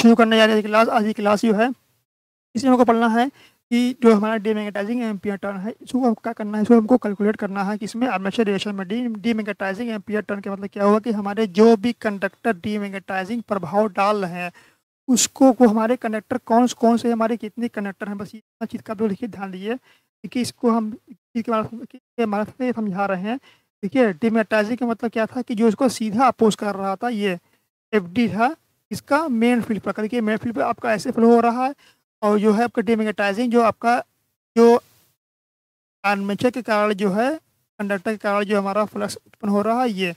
शुरू करने जा रहे हैं क्लास। आज की क्लास जो है इसमें हमको पढ़ना है कि जो हमारा डीमैग्नेटाइजिंग एम्पियर टर्न है इसको हमको क्या करना है, इसको हमको कैलकुलेट करना है कि इसमें आर्मेचर रिएक्शन में डीमैग्नेटाइजिंग एम्पियर टर्न के मतलब क्या हुआ कि हमारे जो भी कंडक्टर डीमैग्नेटाइजिंग प्रभाव डाल रहे हैं उसको को हमारे कंडक्टर कौन से हमारे कितने कंडक्टर हैं, बस इस चीज़ का लिखिए ध्यान दीजिए। देखिए इसको हम के माध्यम से समझा रहे हैं। देखिए डीमैग्नेटाइजिंग का मतलब क्या था कि जो इसको सीधा अपोज कर रहा था ये FD था इसका मेन फील्ड पर। देखिए मेन फील्ड पर आपका ऐसे फ्लो हो रहा है और जो है आपका डीमैग्नेटाइजिंग जो आपका जो आर्मेचर के कारण जो है कंडक्टर के कारण जो हमारा फ्लक्स उत्पन्न हो रहा है ये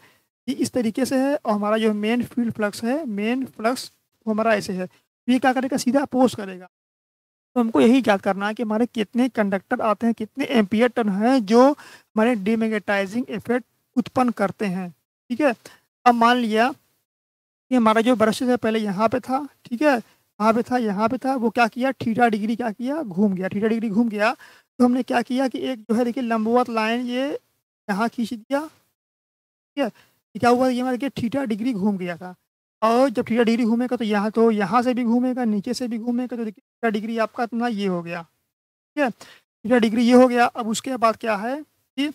इस तरीके से है और हमारा जो मेन फील्ड फ्लक्स है मेन फ्लक्स हमारा ऐसे है। ये क्या करेगा सीधा अपोज करेगा। तो हमको यही याद करना है कि हमारे कितने कंडक्टर आते हैं कितने एम्पियर टर्न हैं जो हमारे डीमैग्नेटाइजिंग इफेक्ट उत्पन्न करते हैं। ठीक है, अब मान लिया कि हमारा जो ब्रश से पहले यहाँ पे था, ठीक है यहाँ पे था यहाँ पे था, वो क्या किया थीटा डिग्री क्या किया घूम गया, थीटा डिग्री घूम गया। तो हमने क्या किया कि एक जो है देखिए लंबवत लाइन ये यहाँ खींच दिया। ठीक है, क्या हुआ ये हमारे थीटा डिग्री घूम गया था और जब थीटा डिग्री घूमेगा तो यहाँ से भी घूमेगा नीचे से भी घूमेगा। तो देखिए थीटा डिग्री आपका इतना ये हो गया। ठीक है, थीटा डिग्री ये हो गया। अब उसके बाद क्या है कि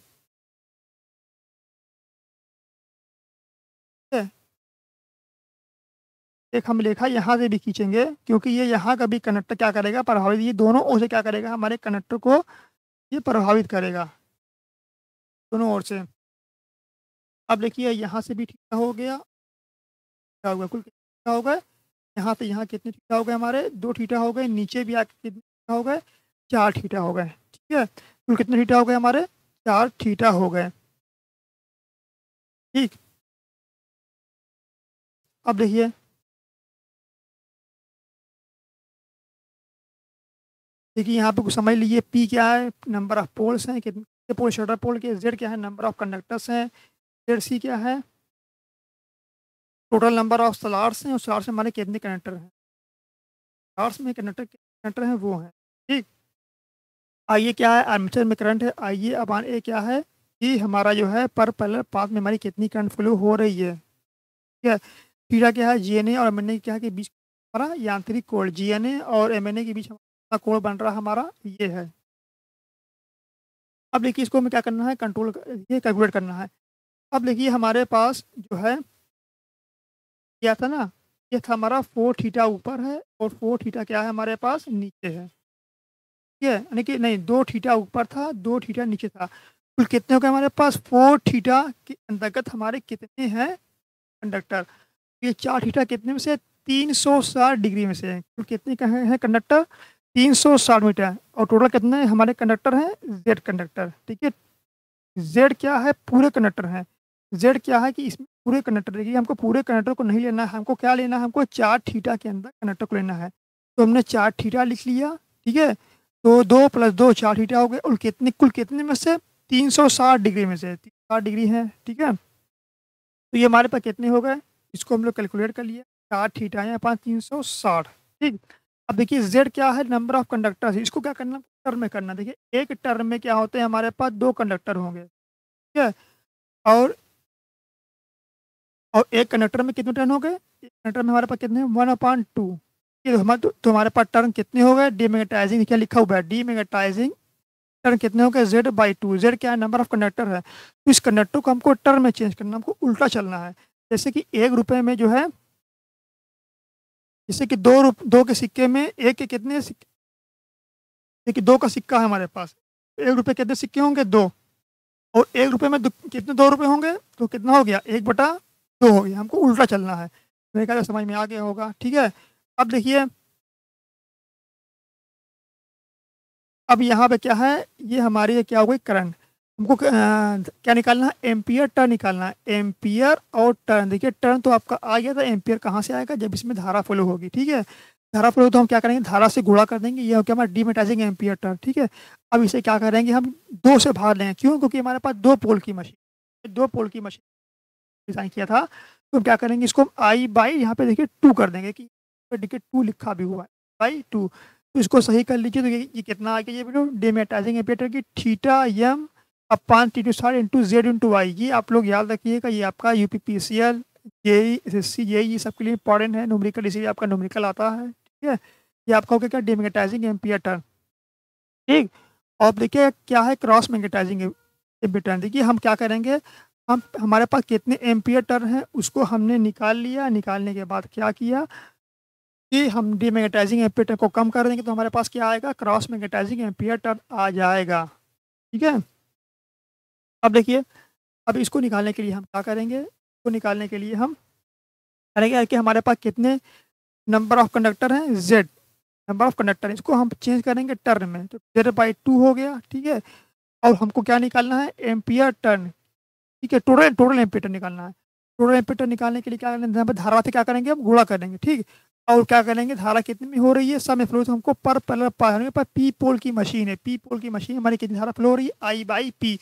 एक हम रेखा यहाँ से भी खींचेंगे क्योंकि ये यहाँ का भी कनेक्टर क्या करेगा प्रभावित, ये दोनों ओर से क्या करेगा हमारे कनेक्टर को ये प्रभावित करेगा दोनों ओर से। अब देखिए यहाँ से भी थीटा हो गया, थीटा होगा कुल थीटा हो गए, यहाँ से यहाँ कितने थीटा हो गए हमारे 2 थीटा हो गए, नीचे भी आके कितने थीटा हो गए 4 थीटा हो गए। ठीक है, कुल कितने थीटा हो गए हमारे 4 थीटा हो गए। ठीक, अब देखिए यहाँ पे कुछ समझ लीजिए P क्या है नंबर ऑफ पोल्स हैं कितने पोल शटर पोल के, Z क्या है नंबर ऑफ कंडक्टर्स हैं, ZC क्या है टोटल नंबर ऑफ स्लॉट्स हैं और स्लॉट्स में हमारे कितने कंडक्टर हैं, स्लॉट्स में कंडक्टर हैं वो हैं। ठीक, आइए क्या है आर्मेचर में करंट है, आइए अब आने क्या है कि हमारा जो है पर पैरेलल पाथ में हमारी कितनी करंट फ्लो हो रही है। ठीक है, थीटा क्या है GNA और MNA क्या है के बीच हमारा यांत्रिक कोण, GNA और MNA के बीच कोण बन रहा हमारा ये है। अब देखिए इसको हमें क्या करना है कंट्रोल ये कैलकुलेट करना है। अब देखिए हमारे पास जो है क्या था ना ये था हमारा 4 थीटा ऊपर है और 4 थीटा क्या है हमारे पास नीचे है। ठीक है, यानी कि नहीं 2 थीटा ऊपर था 2 थीटा नीचे था, कुल कितने हो गए हमारे पास 4 थीटा के अंतर्गत हमारे कितने हैं कंडक्टर, ये 4 थीटा कितने में से 360 डिग्री में से, कुल कितने का है कंडक्टर 360 मीटर और टोटल कितने हमारे कंडक्टर हैं Z कंडक्टर। ठीक है, Z क्या है पूरे कंडक्टर हैं, Z क्या है कि इसमें पूरे कंडक्टर, देखिए हमको पूरे कंडक्टर को नहीं लेना है, हमको क्या लेना है हमको 4 थीटा के अंदर कंडक्टर को लेना है। तो हमने 4 थीटा लिख लिया। ठीक है, तो 2 + 2 4 थीटा हो गए और कितने कुल कितने में से 360 डिग्री में से 360 डिग्री है। ठीक है, तो ये हमारे पास कितने हो गए इसको हम लोग कैलकुलेट कर लिए 4 थीटा यहाँ पास 360। ठीक, अब देखिए Z क्या है नंबर ऑफ कंडक्टर्स, इसको क्या करना टर्म में करना। देखिए एक टर्म में क्या होते हैं हमारे पास 2 कंडक्टर होंगे। ठीक है, और एक कंडक्टर में कितने टर्न हो गए, एक कंडक्टर में हमारे पास कितने 1/2। ठीक है, तो हमारे पास टर्न कितने हो गए डीमैग्नेटाइजिंग क्या लिखा हुआ है डीमैग्नेटाइजिंग टर्न कितने हो गए Z/2। Z क्या है नंबर ऑफ कंडक्टर है, तो इस कंडक्टर को हमको टर्म में चेंज करना, हमको उल्टा चलना है। जैसे कि ₹1 में जो है जैसे कि 2 के सिक्के में एक के कितने सिक्के, देखिए 2 का सिक्का है हमारे पास, ₹1 कितने सिक्के होंगे 2 और ₹1 में कितने ₹2 होंगे, तो कितना हो गया 1/2 हो गया। हमको उल्टा चलना है, मेरे ख्याल समझ में आ गया होगा। ठीक है, अब देखिए अब यहाँ पे क्या है ये हमारी क्या हो गई करंट, हमको क्या निकालना है एम्पियर टर्न निकालना है, एम्पियर और टर्न। देखिए टर्न तो आपका आ गया था, एम्पियर कहाँ से आएगा जब इसमें धारा फ्लो होगी। ठीक है, धारा फ्लो तो हम क्या करेंगे धारा से गुणा कर देंगे, ये हो गया हमारा डीमैग्नेटाइजिंग एम्पियर टर्न। ठीक है, अब इसे क्या करेंगे हम 2 से भाग लेंगे, क्यों क्योंकि हमारे पास 2 पोल की मशीन डिज़ाइन किया था। तो हम क्या करेंगे इसको I/, यहाँ पे देखिए 2 कर देंगे कि देखिए 2 लिखा भी हुआ है I/2। तो इसको सही कर लीजिए, तो ये कितना आ गया ये वीडियो डीमैग्नेटाइजिंग एम्पियर टर्न की θm/T² × Z × I। ये आप लोग याद रखिएगा, ये आपका UPPCL जेई एसएससी जेई सबके लिए इंपॉर्टेंट है। न्यूमेरिकल इसी आपका न्यूमेरिकल आता है, ठीक है। ये आपका हो गया क्या, डिमैग्नेटाइजिंग एम्पीयर टर्न, ठीक। और देखिए क्या है, क्रॉस मैग्नेटाइजिंग एम्पीयर टर्न। देखिए हम क्या करेंगे, हम हमारे पास कितने एम्पीयर टर्न हैं उसको हमने निकाल लिया। निकालने के बाद क्या किया कि हम डिमैग्नेटाइजिंग एम्पीयर टर्न को कम कर देंगे, तो हमारे पास क्या आएगा, क्रॉस मैग्नेटाइजिंग एम्पीयर टर्न आ जाएगा, ठीक है। अब देखिए, अब इसको निकालने के लिए हम क्या करेंगे, इसको निकालने के लिए हम करेंगे कि हमारे पास कितने नंबर ऑफ कंडक्टर हैं, जेड नंबर ऑफ कंडक्टर हैं। इसको हम चेंज करेंगे टर्न में, तो Z/2 हो गया, ठीक है। और हमको क्या निकालना है, एम्पियर टर्न, ठीक है। टोटल एम्पियर टर्न निकालना है। टोटल एम्पियर टर्न निकालने के लिए क्या करेंगे, धारा से क्या करेंगे हम गुणा करेंगे, ठीक। और क्या करेंगे, धारा कितनी में हो रही है, सब में फ्लो। तो हमको पर पी पोल की मशीन है, पी पोल की मशीन हमारी कितनी धारा फ्लो हो रही है, I/P।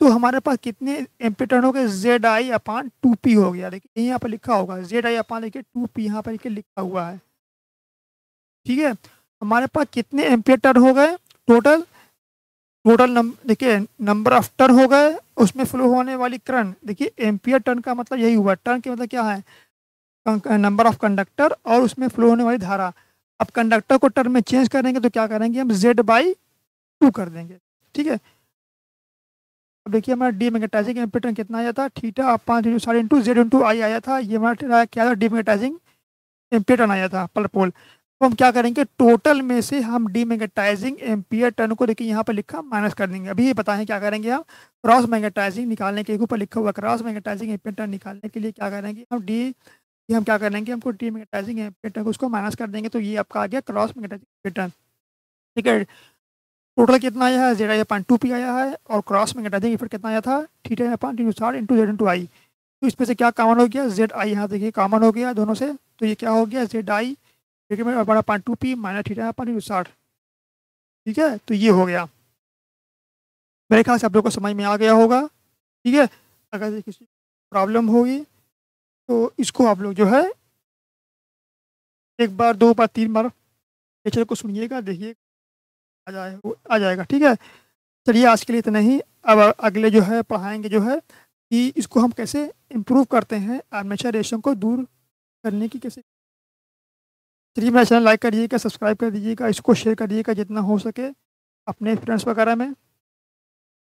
तो हमारे पास कितने एम्पीयर टर्न हो गए, Z/2P हो गया। देखिए यहाँ पर लिखा होगा Z/2P, यहाँ पर लिखा हुआ है, ठीक है। हमारे पास कितने एम्पीयर टर्न हो गए टोटल, देखिए नंबर ऑफ टर्न हो गए, उसमें फ्लो होने वाली करंट। देखिए एम्पीयर टर्न का मतलब यही हुआ, टर्न के मतलब क्या है, नंबर ऑफ कंडक्टर और उसमें फ्लो होने वाली धारा। अब कंडक्टर को टर्न में चेंज करेंगे तो क्या करेंगे हम, Z/2 कर देंगे, ठीक है। अब देखिए हमारा डिमैग्नेटाइजिंग एम्पीयर टर्न कितना आया था, थीटा 5/Z/I आया था। ये हमारा क्या था, डिमैग्नेटाइजिंग एम्पीयर टर्न आया था पर पोल। तो हम क्या करेंगे, टोटल में से हम डिमैग्नेटाइजिंग एम्पीयर टर्न को देखिए यहाँ पर लिखा माइनस कर देंगे। अभी बताएं क्या करेंगे हम, क्रॉस मैग्नेटाइजिंग निकालने के ऊपर लिखा हुआ, क्रॉस मैग्नेटाइजिंग एम्पीयर टर्न निकालने के लिए क्या करेंगे हम, हमको डिमैग्नेटाइजिंग एम्पीयर टर्न को उसको माइनस कर देंगे। तो ये आपका आ गया क्रॉस मैग्नेटाइजिंग एम्पीयर टर्न, ठीक है। टोटल कितना आया है, Z/2P आया है। और क्रॉस मैग्नेटाइजिंग एफर्ट कितना आया था, θ/4/Z/I। तो इसमें से क्या कॉमन हो गया, Z/I। यहाँ देखिए कॉमन हो गया दोनों से, तो ये क्या हो गया, Z/I/2P माइनस θ/4, ठीक है। तो ये हो गया, मेरे ख्याल से आप लोग को समझ में आ गया होगा, ठीक है। अगर किसी प्रॉब्लम होगी तो इसको आप लोग जो है 1 बार 2 बार 3 बार लेक्चर को सुनिएगा, देखिए आ जाएगा, ठीक है। चलिए आज के लिए इतना ही। अब अगले जो है पढ़ाएंगे जो है कि इसको हम कैसे इम्प्रूव करते हैं, आर्मेचर रिएक्शन को दूर करने की कैसे। चलिए मेरा चैनल लाइक करिएगा, सब्सक्राइब कर दीजिएगा, इसको शेयर करिएगा जितना हो सके अपने फ्रेंड्स वगैरह में।